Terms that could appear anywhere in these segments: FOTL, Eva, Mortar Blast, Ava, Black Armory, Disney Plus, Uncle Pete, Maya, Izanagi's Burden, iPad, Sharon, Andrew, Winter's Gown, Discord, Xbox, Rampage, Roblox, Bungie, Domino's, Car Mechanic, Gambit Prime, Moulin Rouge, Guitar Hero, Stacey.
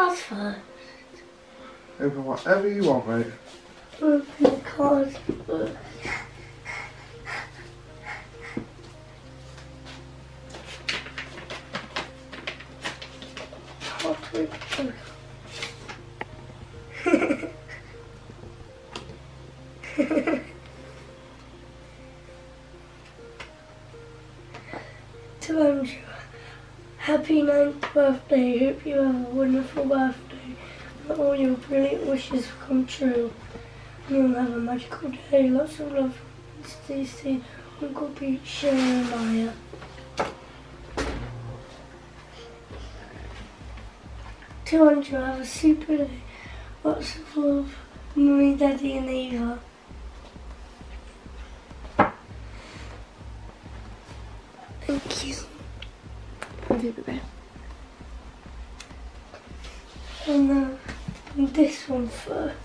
cars first. Open whatever you want, mate. Open cars first. To Andrew, happy 9th birthday. Hope you have a wonderful birthday and all your brilliant wishes come true. And you'll have a magical day. Lots of love from Stacey, Uncle Pete, Sharon and Maya. To Andrew, have a super day. Lots of love, Mummy, Daddy and Eva. Thank you. Happy birthday. And this one first.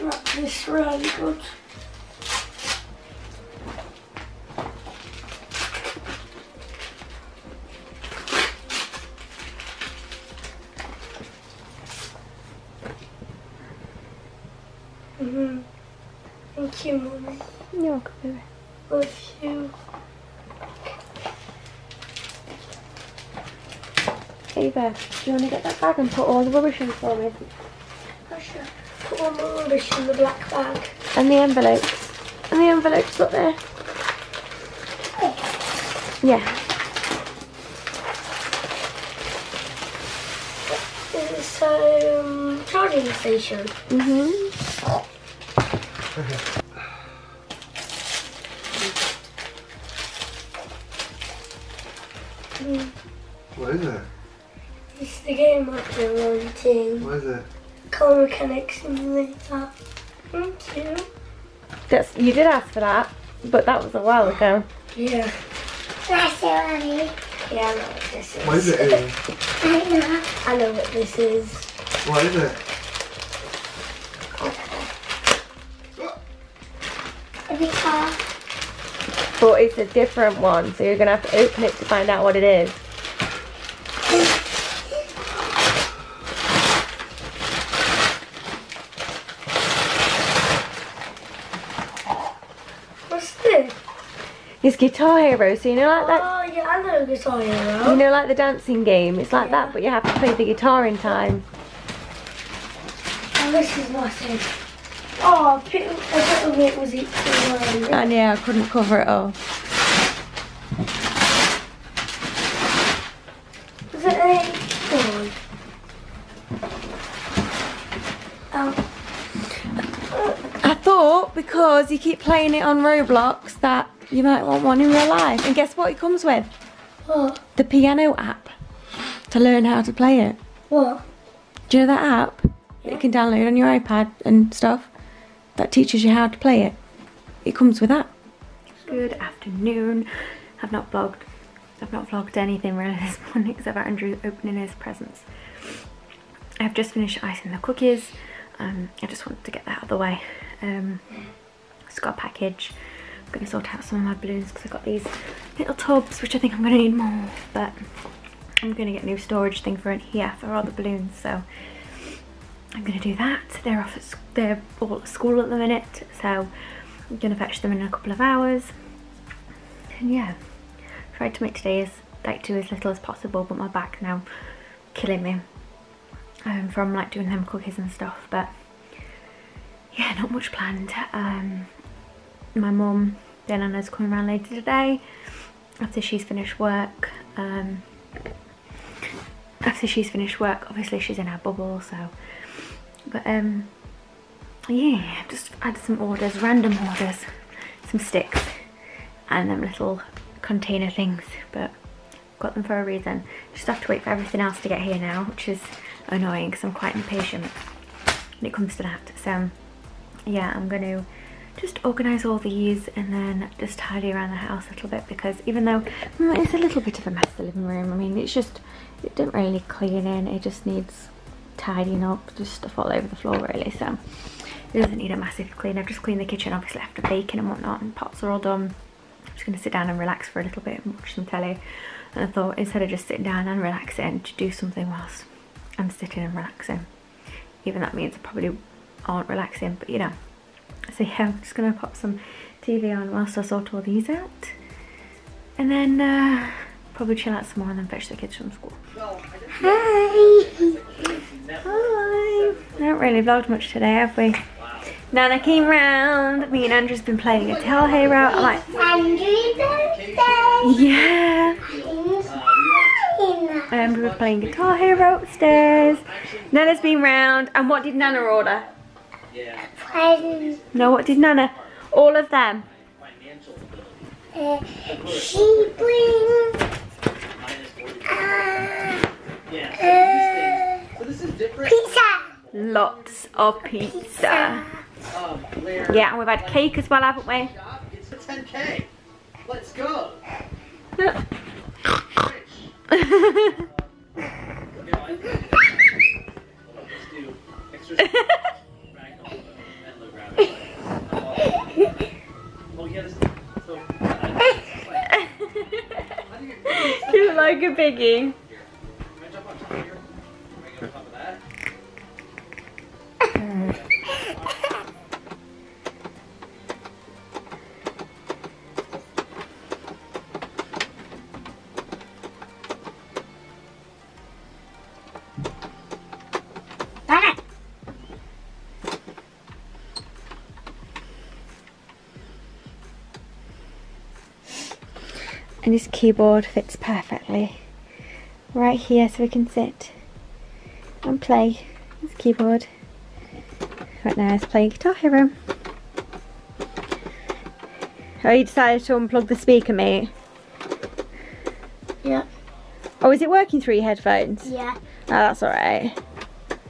Wrap this really good. Thank you, Mummy. You're welcome, baby. Love you. Ava, do you want to get that bag and put all the rubbish in for me? I should put all my rubbish in the black bag. And the envelopes. And the envelopes up there. Oh. Yeah. It's a charging station. Mm-hmm. Okay. What is it? It's the game I've been wanting. What is it? Car Mechanic Simulator. Thank you. That's, you did ask for that, but that was a while ago. Yeah. That's so funny. Yeah, I know what this is. What is it, Ava? I know what this is. What is it? But it's a different one, so you're going to have to open it to find out what it is. What's this? It's Guitar Hero, so you know like that? Oh yeah, I know Guitar Hero. You know like the dancing game, it's like that, but you have to play the guitar in time. And this is massive. Oh, a bit of it was equal. I know, I couldn't cover it all. Is it a thing? I thought because you keep playing it on Roblox that you might want one in real life. And guess what it comes with? What? The piano app to learn how to play it. What? Do you know that app that you can download on your iPad and stuff? That teaches you how to play it. It comes with that. Good afternoon. I've not vlogged. I've not vlogged anything really this morning except for Andrew opening his presents. I've just finished icing the cookies. I just wanted to get that out of the way. Just got a package. I'm going to sort out some of my balloons because I've got these little tubs which I think I'm going to need more. But I'm going to get a new storage thing for in here for all the balloons. So I'm going to do that. They're off. They're all at school at the minute, so I'm going to fetch them in a couple of hours. And yeah, tried to make today's like do as little as possible, but my back now killing me from like doing them cookies and stuff. But yeah, not much planned. My mum, then Anna's coming around later today after she's finished work. After she's finished work, obviously she's in our bubble, so. But yeah, I've just added some orders, random orders, some sticks and them little container things, but got them for a reason. Just have to wait for everything else to get here now, which is annoying because I'm quite impatient when it comes to that. So yeah, I'm going to just organise all these and then just tidy around the house a little bit, because even though it's a little bit of a mess, the living room, I mean, it's just, it didn't really clean in, it just needs tidying up, just stuff all over the floor really, so it doesn't need a massive clean. I've just cleaned the kitchen obviously after baking and whatnot, and pots are all done, just going to sit down and relax for a little bit and watch some telly. And I thought, instead of just sitting down and relaxing, to do something whilst I'm sitting and relaxing. Even that means I probably aren't relaxing, but you know. So yeah, I'm just going to pop some TV on whilst I sort all these out. And then probably chill out some more and then fetch the kids from school. Hi! Hi! I haven't really vlogged much today, have we? Nana came round. Me and Andrew's been playing Guitar Hero. I'm like, Andrew's birthday! Yeah! We were playing Guitar Hero upstairs. Nana's been round. And what did Nana order? No, what did Nana? All of them. Pizza. Lots of pizza. Yeah, and we've had cake as well, haven't we? It's a 10K. Let's go. You like a biggie. And this keyboard fits perfectly right here, so we can sit and play this keyboard. Right now it's playing Guitar Hero. Oh, you decided to unplug the speaker, mate? Yeah. Oh, is it working through your headphones? Yeah. Oh, that's alright.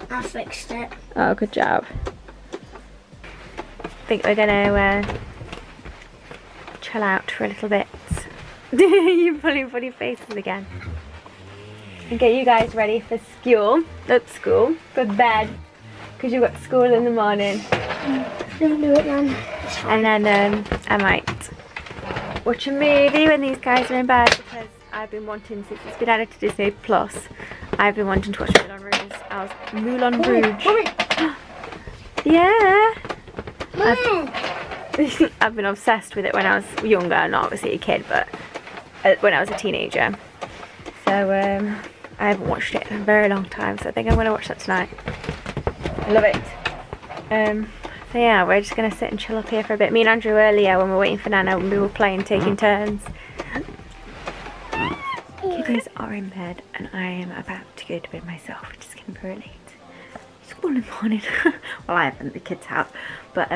I fixed it. Oh, good job. I think we're going to chill out for a little bit. You're pulling funny faces again. And get you guys ready for school. Not school, for bed. Because you've got school in the morning. Don't do it then. And then I might watch a movie when these guys are in bed. Because I've been wanting, since it's been added to Disney Plus, I've been wanting to watch Moulin Rouge. Moulin Rouge. Yeah. I've been obsessed with it when I was younger, not obviously a kid, but when I was a teenager. So I haven't watched it in a very long time, so I think I'm going to watch that tonight. I love it. So yeah, we're just going to sit and chill up here for a bit. Me and Andrew earlier, when we were waiting for Nana, we were playing, taking turns. You guys are in bed and I am about to go to bed myself, which is going to be really late. School in the morning. Well, I haven't, the kids have. But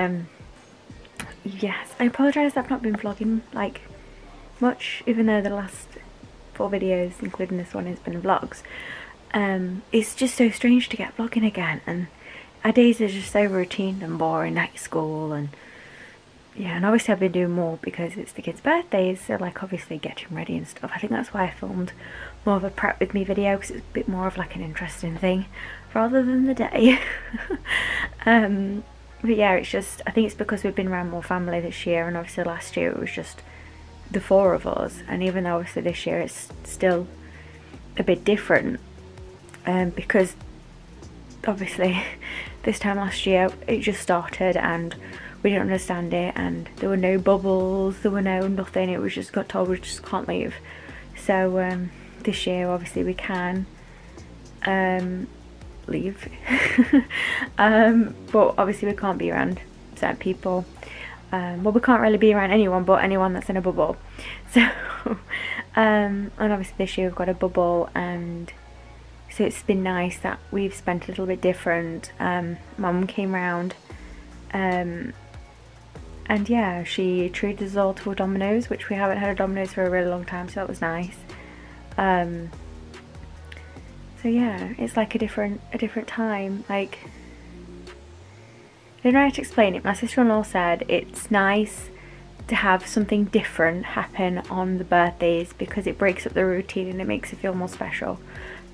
yes, I apologise I've not been vlogging like much, even though the last 4 videos, including this one, has been vlogs. It's just so strange to get vlogging again, and our days are just so routine and boring, like school and yeah. And obviously I've been doing more because it's the kids' birthdays, so like obviously getting ready and stuff. I think that's why I filmed more of a prep with me video, because it's a bit more of like an interesting thing rather than the day. But yeah, it's just, I think it's because we've been around more family this year, and obviously last year it was just the 4 of us, and even though obviously this year it's still a bit different, because obviously this time last year it just started and we didn't understand it, and there were no bubbles, there were no nothing, it was just got told we just can't leave. So this year obviously we can leave. But obviously we can't be around certain people. Well, we can't really be around anyone but anyone that's in a bubble. So and obviously this year we've got a bubble, and so it's been nice that we've spent a little bit different. Mum came round, and yeah, she treated us all to a Domino's, which we haven't had a Domino's for a really long time, so that was nice. So yeah, it's like a different time. Like, I don't know how to explain it. My sister-in-law said it's nice to have something different happen on the birthdays, because it breaks up the routine and it makes it feel more special.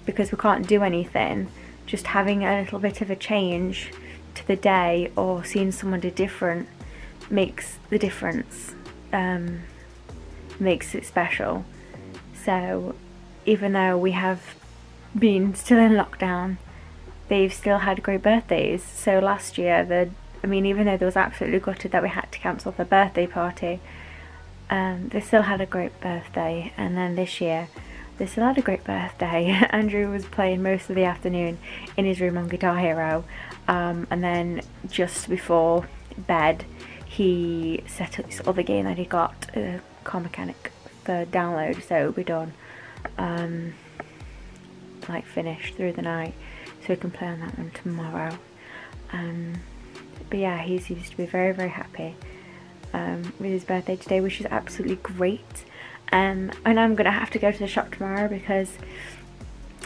Because we can't do anything, just having a little bit of a change to the day or seeing someone do different makes the difference. makes it special. So even though we have been still in lockdown, they've still had great birthdays. So last year, even though they was absolutely gutted that we had to cancel the birthday party, they still had a great birthday. And then this year, they still had a great birthday. Andrew was playing most of the afternoon in his room on Guitar Hero, and then just before bed he set up this other game that he got, Car Mechanic, for download, so it'll be done like finished through the night, so we can play on that one tomorrow. But yeah, he seems to be very, very happy with his birthday today, which is absolutely great. And I'm gonna have to go to the shop tomorrow because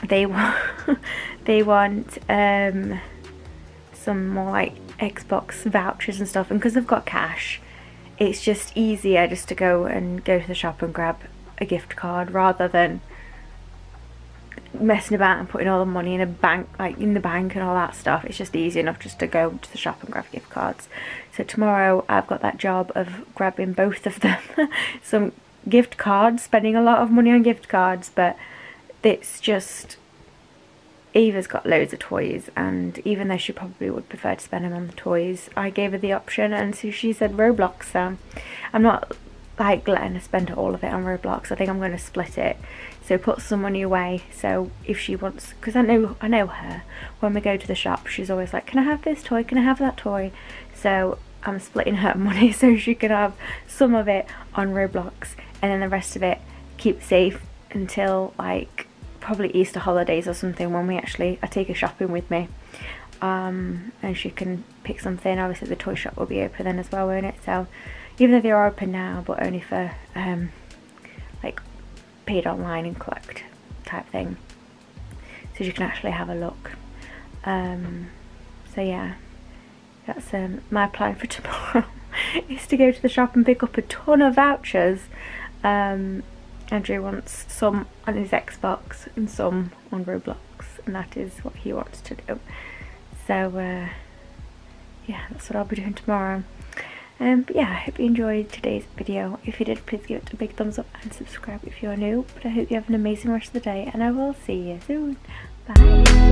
they want some more like Xbox vouchers and stuff, and because I've got cash, it's just easier just to go to the shop and grab a gift card rather than messing about and putting all the money in a bank, like in the bank and all that stuff. It's just easy enough just to go to the shop and grab gift cards. So tomorrow I've got that job of grabbing both of them, some gift cards, spending a lot of money on gift cards, but it's just, Eva's got loads of toys, and even though she probably would prefer to spend them on the toys, I gave her the option, and so she said Roblox, so I'm not like letting her spend all of it on Roblox. I think I'm going to split it, so put some money away, so if she wants, because I know her, when we go to the shop she's always like, can I have this toy, can I have that toy, so I'm splitting her money so she can have some of it on Roblox and then the rest of it keep safe until like probably Easter holidays or something, when I take her shopping with me, and she can pick something. Obviously the toy shop will be open then as well, won't it? So even though they are open now, but only for like paid online and collect type thing, so you can actually have a look. So yeah, that's my plan for tomorrow is to go to the shop and pick up a ton of vouchers. Andrew wants some on his Xbox and some on Roblox, and that is what he wants to do. So yeah, that's what I'll be doing tomorrow. But yeah, I hope you enjoyed today's video. If you did, please give it a big thumbs up and subscribe if you are new. But I hope you have an amazing rest of the day, and I will see you soon. Bye.